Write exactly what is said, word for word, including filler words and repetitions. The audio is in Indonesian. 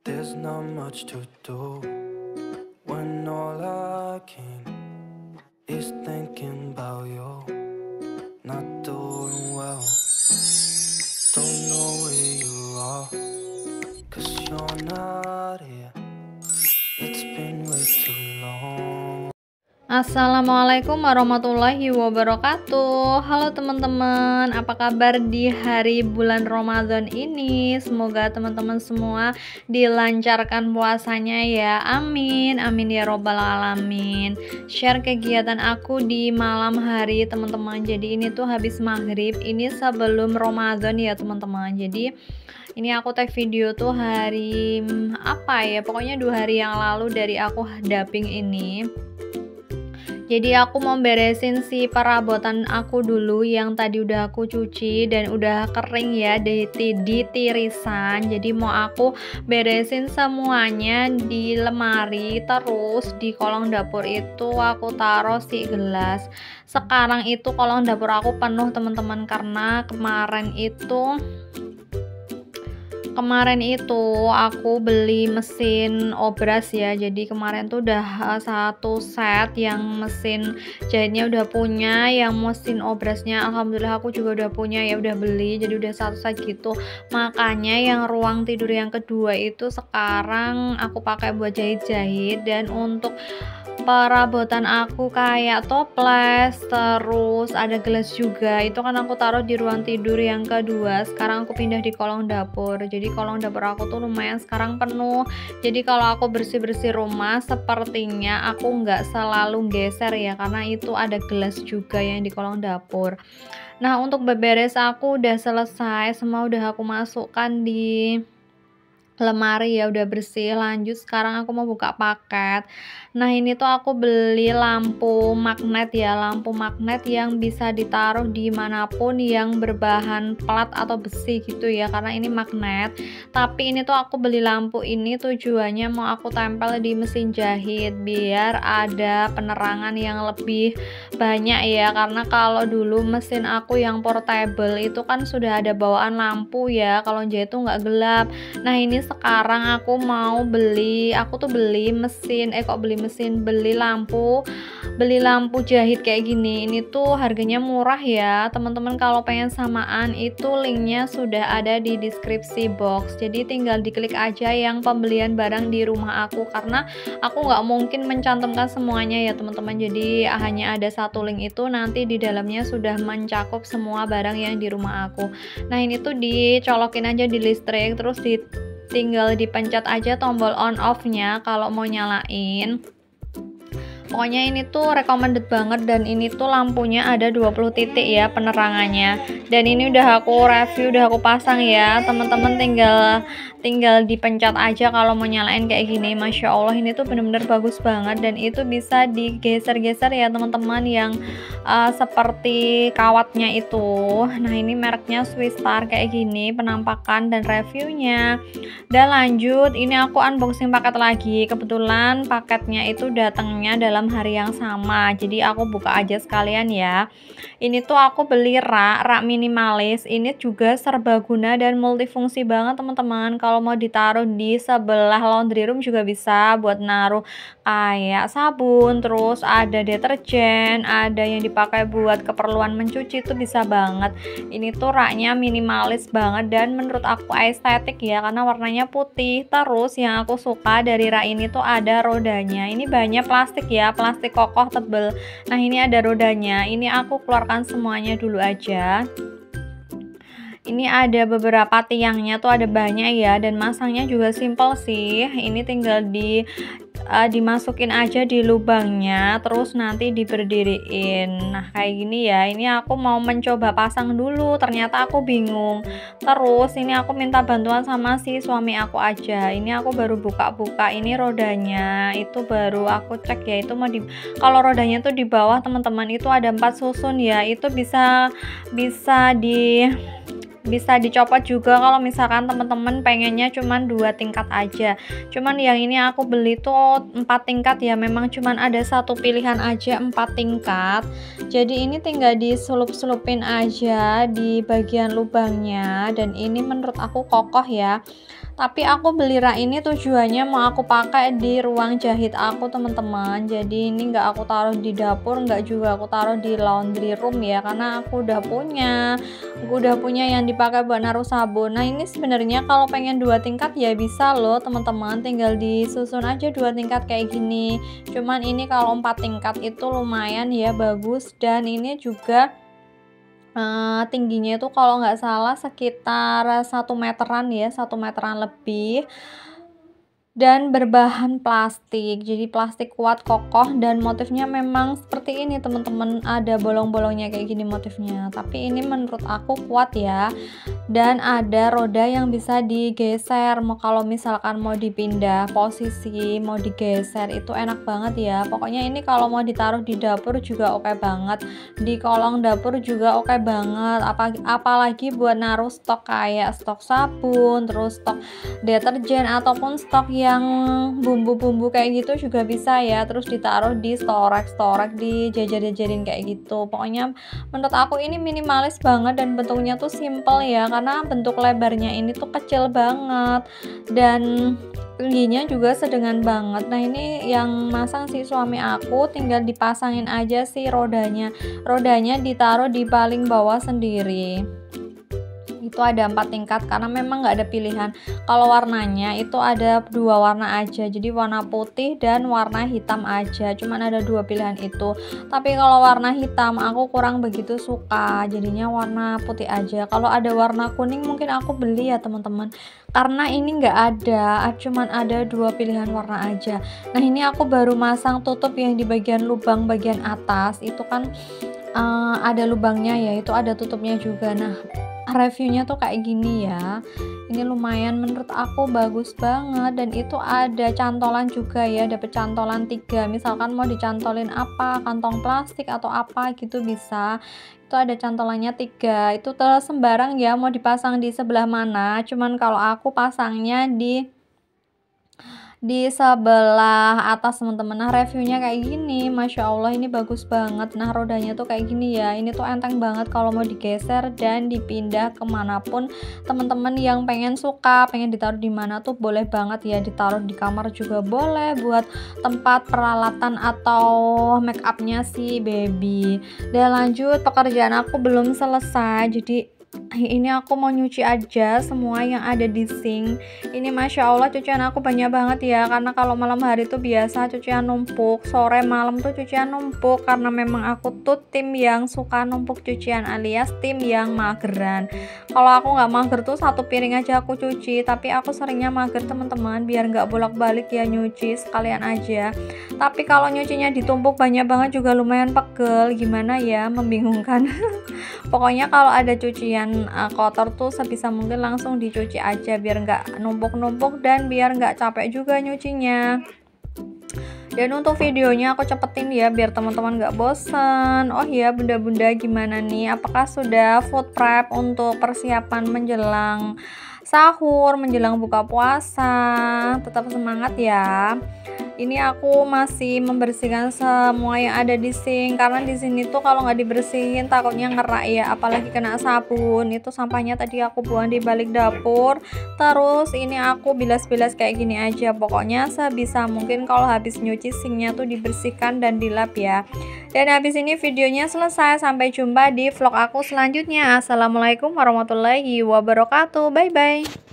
There's not much to do when all I can is thinking about you. Not doing well, don't know where you are, cause you're not here. It's been way too long. Assalamualaikum warahmatullahi wabarakatuh. Halo teman-teman, apa kabar di hari bulan Ramadan ini? Semoga teman-teman semua dilancarkan puasanya ya. Amin, amin ya robbal alamin. Share kegiatan aku di malam hari teman-teman. Jadi ini tuh habis maghrib, ini sebelum Ramadan ya teman-teman. Jadi ini aku tag video tuh hari apa ya, pokoknya dua hari yang lalu dari aku dubbing ini. Jadi aku mau beresin si perabotan aku dulu yang tadi udah aku cuci dan udah kering ya di, di tirisan. Jadi mau aku beresin semuanya di lemari, terus di kolong dapur itu aku taruh si gelas. Sekarang itu kolong dapur aku penuh teman-teman, karena kemarin itu Kemarin itu aku beli mesin obras ya. Jadi kemarin tuh udah satu set yang mesin jahitnya udah punya, yang mesin obrasnya alhamdulillah aku juga udah punya ya, udah beli. Jadi udah satu set gitu. Makanya yang ruang tidur yang kedua itu sekarang aku pakai buat jahit-jahit. Dan untuk perabotan aku kayak toples, terus ada gelas juga, itu kan aku taruh di ruang tidur yang kedua. Sekarang aku pindah di kolong dapur. Jadi kolong dapur aku tuh lumayan sekarang penuh. Jadi kalau aku bersih-bersih rumah sepertinya aku nggak selalu geser ya, karena itu ada gelas juga yang di kolong dapur. Nah untuk beberes aku udah selesai, semua udah aku masukkan di lemari ya, udah bersih. Lanjut sekarang aku mau buka paket. Nah ini tuh aku beli lampu magnet ya, lampu magnet yang bisa ditaruh dimanapun yang berbahan pelat atau besi gitu ya, karena ini magnet. Tapi ini tuh aku beli lampu ini tujuannya mau aku tempel di mesin jahit biar ada penerangan yang lebih banyak ya, karena kalau dulu mesin aku yang portable itu kan sudah ada bawaan lampu ya, kalau jahit tuh nggak gelap. Nah ini sekarang aku mau beli, aku tuh beli mesin, eh kok beli mesin, beli lampu, beli lampu jahit kayak gini. Ini tuh harganya murah ya teman-teman. Kalau pengen samaan itu linknya sudah ada di deskripsi box, jadi tinggal diklik aja yang pembelian barang di rumah aku, karena aku nggak mungkin mencantumkan semuanya ya teman-teman. Jadi hanya ada satu link itu, nanti di dalamnya sudah mencakup semua barang yang di rumah aku. Nah ini tuh dicolokin aja di listrik, terus di tinggal dipencet aja tombol on off-nya kalau mau nyalain. Pokoknya ini tuh recommended banget, dan ini tuh lampunya ada dua puluh titik ya penerangannya. Dan ini udah aku review, udah aku pasang ya teman-teman, tinggal tinggal dipencet aja kalau mau nyalain kayak gini. Masya Allah ini tuh bener-bener bagus banget, dan itu bisa digeser-geser ya teman-teman, yang uh, seperti kawatnya itu. Nah ini mereknya Swistar kayak gini penampakan dan reviewnya. Dan lanjut ini aku unboxing paket lagi, kebetulan paketnya itu datangnya dalam hari yang sama, jadi aku buka aja sekalian ya. Ini tuh aku beli rak, rak minimalis. Ini juga serbaguna dan multifungsi banget teman-teman. Kalau mau ditaruh di sebelah laundry room juga bisa, buat naruh kayak sabun, terus ada deterjen, ada yang dipakai buat keperluan mencuci, itu bisa banget. Ini tuh raknya minimalis banget dan menurut aku estetik ya, karena warnanya putih. Terus yang aku suka dari rak ini tuh ada rodanya. Ini banyak plastik ya, plastik kokoh tebel. Nah ini ada rodanya, ini aku keluarkan semuanya dulu aja. Ini ada beberapa tiangnya tuh, ada banyak ya, dan masangnya juga simple sih. Ini tinggal di uh, dimasukin aja di lubangnya, terus nanti diberdiriin. Nah kayak gini ya. Ini aku mau mencoba pasang dulu, ternyata aku bingung. Terus ini aku minta bantuan sama si suami aku aja. Ini aku baru buka-buka, ini rodanya itu baru aku cek ya. Itu mau di, kalau rodanya tuh di bawah teman-teman itu ada empat susun ya, itu bisa bisa di bisa dicopot juga kalau misalkan teman-teman pengennya cuman dua tingkat aja. Cuman yang ini aku beli tuh empat tingkat ya, memang cuman ada satu pilihan aja empat tingkat. Jadi ini tinggal diselup-selupin aja di bagian lubangnya, dan ini menurut aku kokoh ya. Tapi aku beli rak ini tujuannya mau aku pakai di ruang jahit aku, teman-teman. Jadi ini nggak aku taruh di dapur, nggak juga aku taruh di laundry room ya, karena aku udah punya. Aku udah punya yang dipakai buat naruh sabun. Nah, ini sebenarnya kalau pengen dua tingkat ya bisa loh, teman-teman. Tinggal disusun aja dua tingkat kayak gini. Cuman ini kalau empat tingkat itu lumayan ya, bagus. Dan ini juga Uh, tingginya itu kalau nggak salah sekitar satu meteran ya, satu meteran lebih, dan berbahan plastik, jadi plastik kuat, kokoh, dan motifnya memang seperti ini teman-teman, ada bolong-bolongnya kayak gini motifnya, tapi ini menurut aku kuat ya. Dan ada roda yang bisa digeser, mau kalau misalkan mau dipindah posisi, mau digeser, itu enak banget ya. Pokoknya ini kalau mau ditaruh di dapur juga oke banget, di kolong dapur juga oke banget, Apa, apalagi buat naruh stok kayak stok sabun, terus stok deterjen ataupun stok yang bumbu-bumbu kayak gitu juga bisa ya. Terus ditaruh di storage-storage, dijajar-jajarin kayak gitu. Pokoknya menurut aku ini minimalis banget dan bentuknya tuh simple ya, karena bentuk lebarnya ini tuh kecil banget dan tingginya juga sedengan banget. Nah, ini yang masang si suami aku, tinggal dipasangin aja si rodanya. Rodanya ditaruh di paling bawah sendiri. Itu ada empat tingkat karena memang nggak ada pilihan. Kalau warnanya itu ada dua warna aja, jadi warna putih dan warna hitam aja, cuman ada dua pilihan itu. Tapi kalau warna hitam aku kurang begitu suka, jadinya warna putih aja. Kalau ada warna kuning mungkin aku beli ya teman-teman, karena ini nggak ada, cuman ada dua pilihan warna aja. Nah, ini aku baru masang tutup yang di bagian lubang bagian atas itu kan uh, ada lubangnya ya, itu ada tutupnya juga. Nah, reviewnya tuh kayak gini ya. Ini lumayan menurut aku, bagus banget. Dan itu ada cantolan juga ya, dapet cantolan tiga, misalkan mau dicantolin apa, kantong plastik atau apa gitu bisa. Itu ada cantolannya tiga, itu tersembarang ya mau dipasang di sebelah mana. Cuman kalau aku pasangnya di di sebelah atas teman-teman. Nah, reviewnya kayak gini, masya Allah ini bagus banget. Nah, rodanya tuh kayak gini ya, ini tuh enteng banget kalau mau digeser dan dipindah kemanapun. Teman-teman yang pengen suka, pengen ditaruh di mana tuh boleh banget ya, ditaruh di kamar juga boleh, buat tempat peralatan atau make upnya si baby. Dan lanjut, pekerjaan aku belum selesai, jadi ini aku mau nyuci aja semua yang ada di sink. Ini masya Allah cucian aku banyak banget ya, karena kalau malam hari tuh biasa cucian numpuk, sore malam tuh cucian numpuk, karena memang aku tuh tim yang suka numpuk cucian, alias tim yang mageran. Kalau aku nggak mager tuh satu piring aja aku cuci, tapi aku seringnya mager teman-teman, biar nggak bolak-balik ya nyuci sekalian aja. Tapi kalau nyucinya ditumpuk banyak banget juga lumayan pegel, gimana ya, membingungkan. Pokoknya kalau ada cucian kotor tuh sebisa mungkin langsung dicuci aja, biar nggak numpuk-numpuk dan biar nggak capek juga nyucinya. Dan untuk videonya aku cepetin ya, biar teman-teman nggak bosen. Oh iya, bunda-bunda gimana nih, apakah sudah food prep untuk persiapan menjelang sahur, menjelang buka puasa? Tetap semangat ya. Ini aku masih membersihkan semua yang ada di sink, karena di sini tuh kalau nggak dibersihin takutnya ngerak ya, apalagi kena sabun. Itu sampahnya tadi aku buang di balik dapur. Terus ini aku bilas-bilas kayak gini aja. Pokoknya sebisa mungkin kalau habis nyuci sinknya tuh dibersihkan dan dilap ya. Dan habis ini videonya selesai. Sampai jumpa di vlog aku selanjutnya. Assalamualaikum warahmatullahi wabarakatuh. Bye bye.